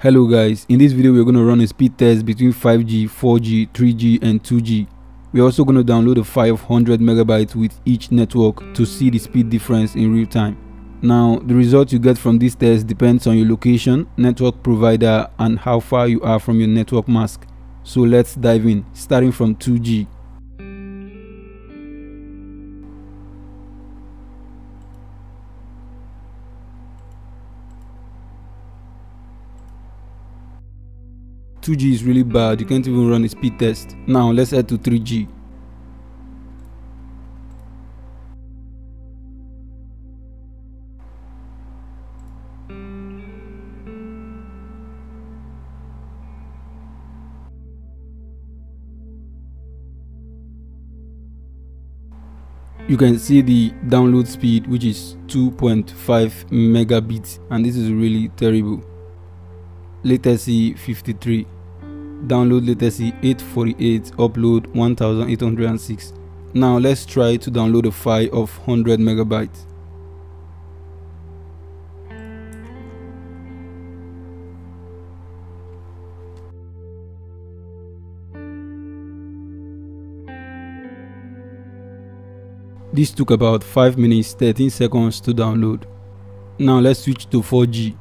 Hello guys, in this video we're going to run a speed test between 5G, 4G, 3G and 2G. We're also going to download a 500 megabytes with each network to see the speed difference in real time. Now the result you get from this test depends on your location, network provider and how far you are from your network mask. So let's dive in, starting from 2G. . 2G is really bad, you can't even run a speed test. Now let's head to 3G. 3G. You can see the download speed, which is 2.5 megabits, and this is really terrible. Latency 53. Download latency 848, upload 1806. Now let's try to download a file of 100 megabytes. This took about 5 minutes 13 seconds to download. Now let's switch to 4G.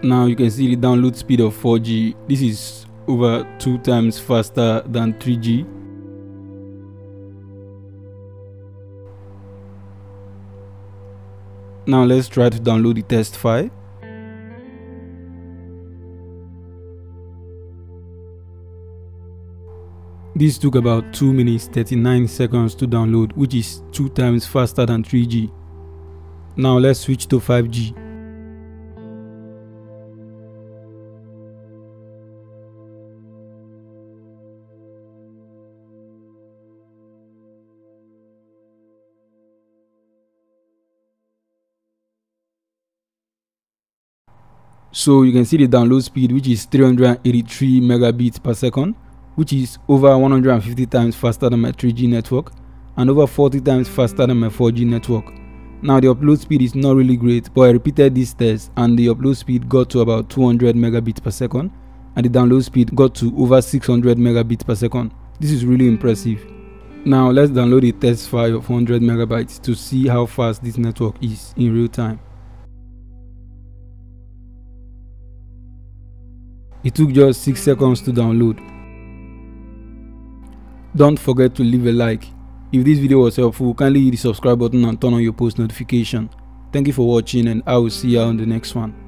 Now you can see the download speed of 4G. This is over 2 times faster than 3G. Now let's try to download the test file. This took about 2 minutes 39 seconds to download, which is 2 times faster than 3G. Now let's switch to 5G. So you can see the download speed, which is 383 megabits per second, which is over 150 times faster than my 3G network and over 40 times faster than my 4G network. Now the upload speed is not really great, but I repeated this test and the upload speed got to about 200 megabits per second and the download speed got to over 600 megabits per second. This is really impressive. Now let's download a test file of 100 megabytes to see how fast this network is in real time. It took just 6 seconds to download. Don't forget to leave a like. If this video was helpful, kindly hit the subscribe button and turn on your post notification. Thank you for watching and I will see you on the next one.